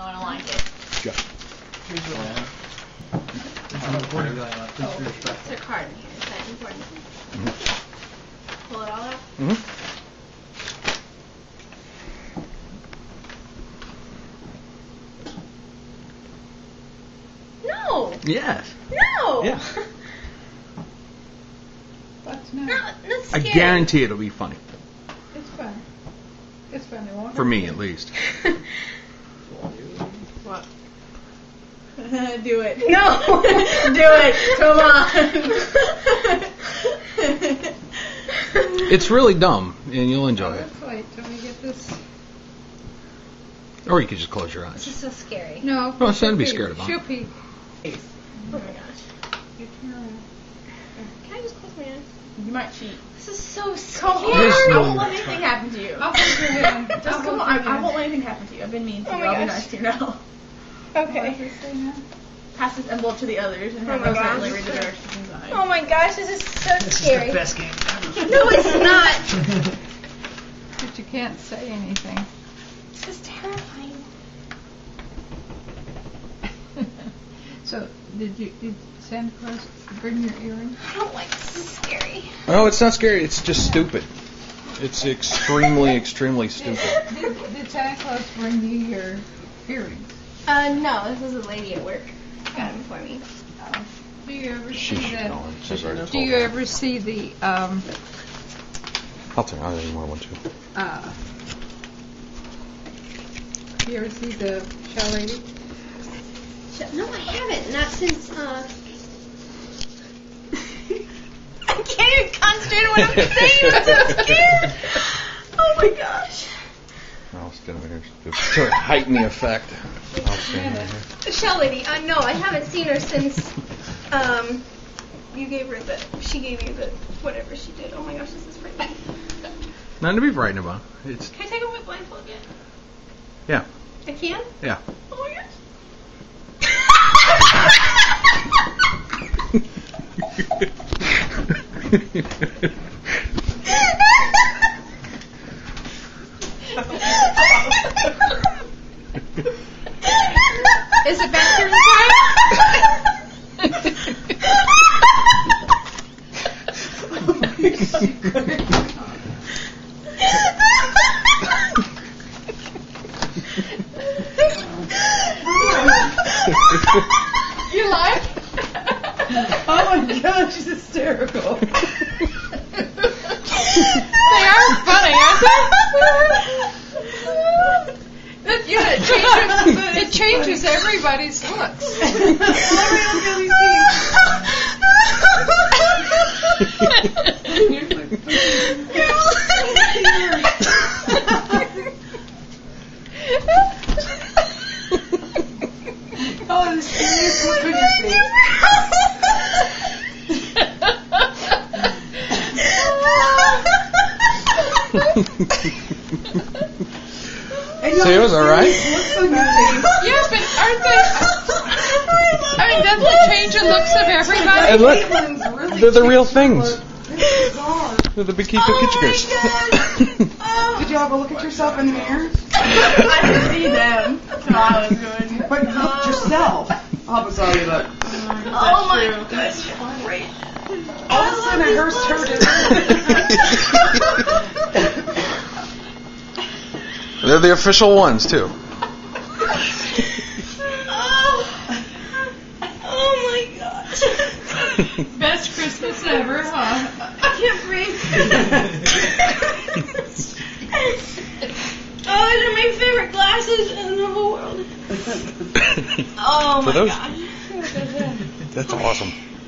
No, I don't like it. Go. Here's what I have. It's a card in here. Is that important? Mm-hmm. Pull it all out? Mm-hmm. Yes. No. Yeah. That's not. That's scary. I guarantee it'll be funny. It's fun. It's fun. It won't. For me, at least. What? Do it. No. Do it. Come on. It's really dumb, and you'll enjoy it. Wait, don't we get this? Or you could just close your eyes. This is so scary. No. Oh, shouldn't be scared about. She'll pee. Oh my gosh. Can I just close my eyes? You might cheat. This is so scary. I won't let anything happen to you. I'll hold your hand. Just come on. I won't let anything happen to you. I've been mean to you. I'll be nice to you now. Okay. Pass this envelope to the others and have them read the directions inside. Oh my gosh, this is so scary. This is the best game ever. No, it's not. But you can't say anything. This is terrifying. So, did Santa Claus bring your earring? I don't like this. This is scary. No, it's not scary. It's just stupid. It's extremely, extremely stupid. Did Santa Claus bring you your earrings? No. This was a lady at work. Got them for me. Do you ever see that? Do you ever see the? I'll turn on anymore one too. Do you ever see the Shell Lady? No, I haven't. Not since, I can't even concentrate on what I'm saying. I'm so scared. Oh, my gosh. I'll stand over here to heighten the effect. I'll stand over here. The Shell Lady. No, I haven't seen her since, you gave her the, she gave you the, whatever she did. Oh, my gosh, this is frightening. Nothing to be frightened about. It's. Can I take away blindfold yet? Yeah. I can? Yeah. Oh, my gosh. Is it back to the time? You like? Oh my gosh, she's hysterical. They are funny, aren't they? Look, yeah, it changes everybody's looks. Oh, this is so it was alright? Yeah, but aren't they? I mean, doesn't it change the looks of everybody? Look, they're the real things. They're the Bikini Kitchikers. Did you have a look at yourself in the mirror? I could see them. I was doing it. But look at yourself. I was all you look. Oh my gosh, you're great. All of a sudden, I heard her. They're the official ones, too. Oh my gosh. Best Christmas ever, huh? I can't breathe. Oh, they're my favorite glasses in the whole world. Oh my gosh. That's awesome.